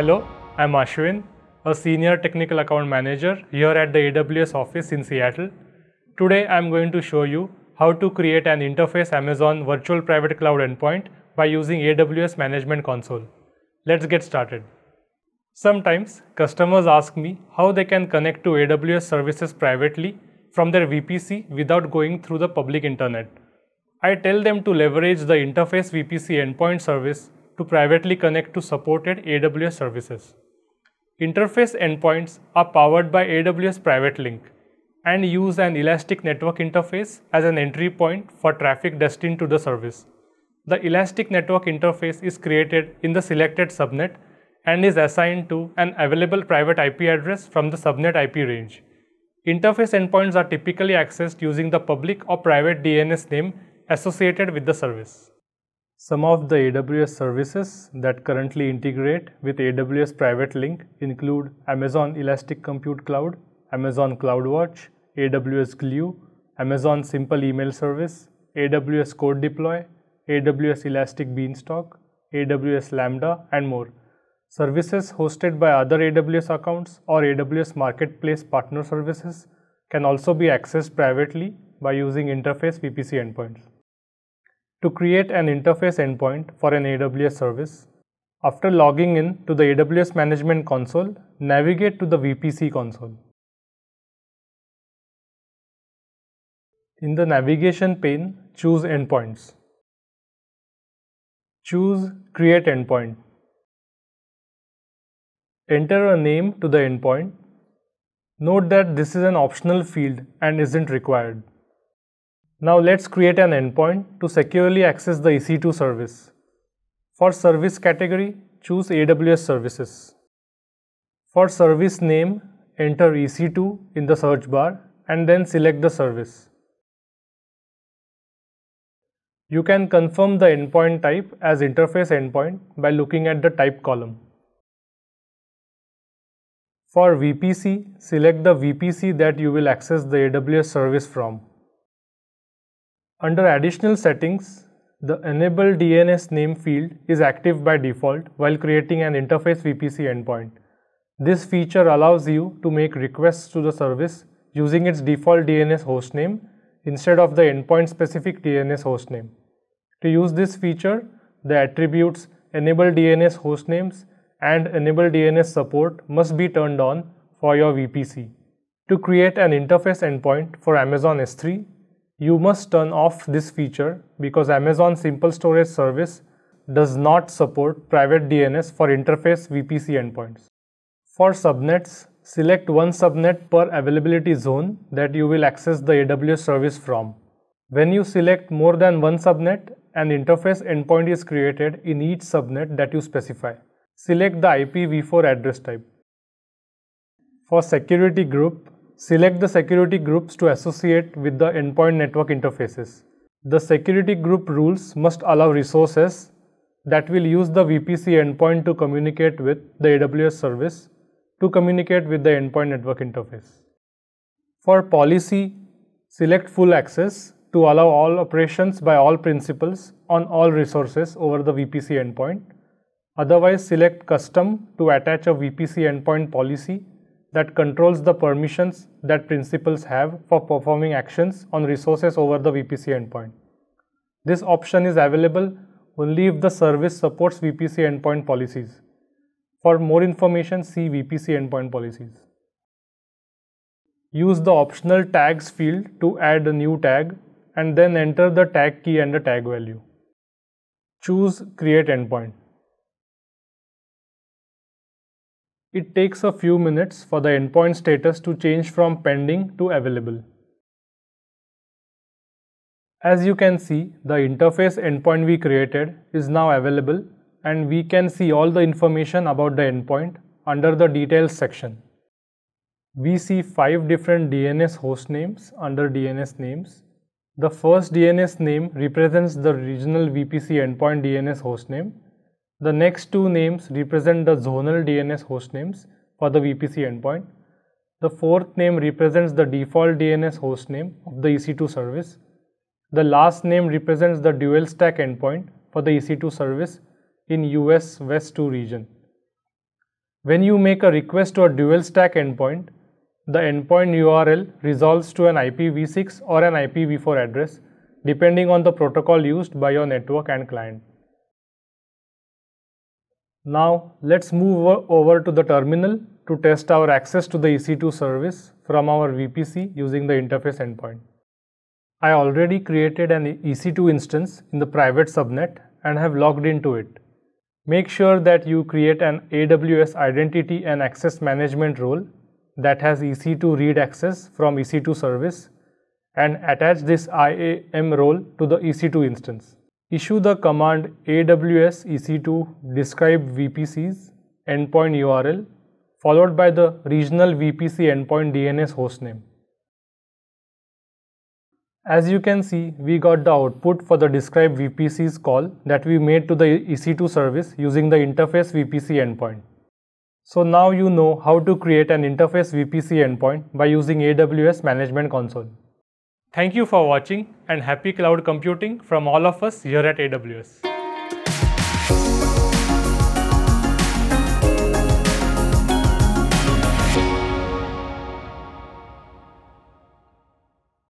Hello, I'm Ashwin, a Senior Technical Account Manager here at the AWS office in Seattle. Today I'm going to show you how to create an interface Amazon Virtual Private Cloud endpoint by using AWS Management Console. Let's get started. Sometimes customers ask me how they can connect to AWS services privately from their VPC without going through the public internet. I tell them to leverage the Interface VPC Endpoint service to privately connect to supported AWS services. Interface endpoints are powered by AWS PrivateLink and use an elastic network interface as an entry point for traffic destined to the service. The elastic network interface is created in the selected subnet and is assigned to an available private IP address from the subnet IP range. Interface endpoints are typically accessed using the public or private DNS name associated with the service. Some of the AWS services that currently integrate with AWS PrivateLink include Amazon Elastic Compute Cloud, Amazon CloudWatch, AWS Glue, Amazon Simple Email Service, AWS CodeDeploy, AWS Elastic Beanstalk, AWS Lambda, and more. Services hosted by other AWS accounts or AWS Marketplace partner services can also be accessed privately by using Interface VPC endpoints. To create an interface endpoint for an AWS service, after logging in to the AWS Management Console, navigate to the VPC console. In the navigation pane, choose Endpoints. Choose Create Endpoint. Enter a name to the endpoint. Note that this is an optional field and isn't required. Now let's create an endpoint to securely access the EC2 service. For service category, choose AWS Services. For service name, enter EC2 in the search bar and then select the service. You can confirm the endpoint type as Interface Endpoint by looking at the Type column. For VPC, select the VPC that you will access the AWS service from. Under Additional Settings, the Enable DNS Name field is active by default while creating an Interface VPC endpoint. This feature allows you to make requests to the service using its default DNS hostname instead of the endpoint-specific DNS hostname. To use this feature, the attributes Enable DNS Hostnames and Enable DNS support must be turned on for your VPC. To create an interface endpoint for Amazon S3, you must turn off this feature because Amazon Simple Storage Service does not support private DNS for interface VPC endpoints. For subnets, select one subnet per availability zone that you will access the AWS service from. When you select more than one subnet, an interface endpoint is created in each subnet that you specify. Select the IPv4 address type. For security group, select the security groups to associate with the endpoint network interfaces. The security group rules must allow resources that will use the VPC endpoint to communicate with the AWS service to communicate with the endpoint network interface. For policy, select full access to allow all operations by all principals on all resources over the VPC endpoint. Otherwise, select Custom to attach a VPC endpoint policy that controls the permissions that principals have for performing actions on resources over the VPC endpoint. This option is available only if the service supports VPC endpoint policies. For more information, see VPC endpoint policies. Use the optional Tags field to add a new tag and then enter the tag key and the tag value. Choose Create Endpoint. It takes a few minutes for the endpoint status to change from pending to available. As you can see, the interface endpoint we created is now available and we can see all the information about the endpoint under the details section. We see 5 different DNS hostnames under DNS names. The first DNS name represents the regional VPC endpoint DNS hostname. The next 2 names represent the zonal DNS hostnames for the VPC endpoint. The 4th name represents the default DNS hostname of the EC2 service. The last name represents the dual stack endpoint for the EC2 service in US West 2 region. When you make a request to a dual stack endpoint, the endpoint URL resolves to an IPv6 or an IPv4 address, depending on the protocol used by your network and client. Now let's move over to the terminal to test our access to the EC2 service from our VPC using the interface endpoint. I already created an EC2 instance in the private subnet and have logged into it. Make sure that you create an AWS Identity and Access Management role that has EC2 read access from EC2 service and attach this IAM role to the EC2 instance. Issue the command AWS EC2 describe VPC's endpoint URL followed by the regional VPC endpoint DNS hostname. As you can see, we got the output for the describe VPC's call that we made to the EC2 service using the interface VPC endpoint. So now you know how to create an interface VPC endpoint by using AWS Management Console. Thank you for watching, and happy cloud computing from all of us here at AWS.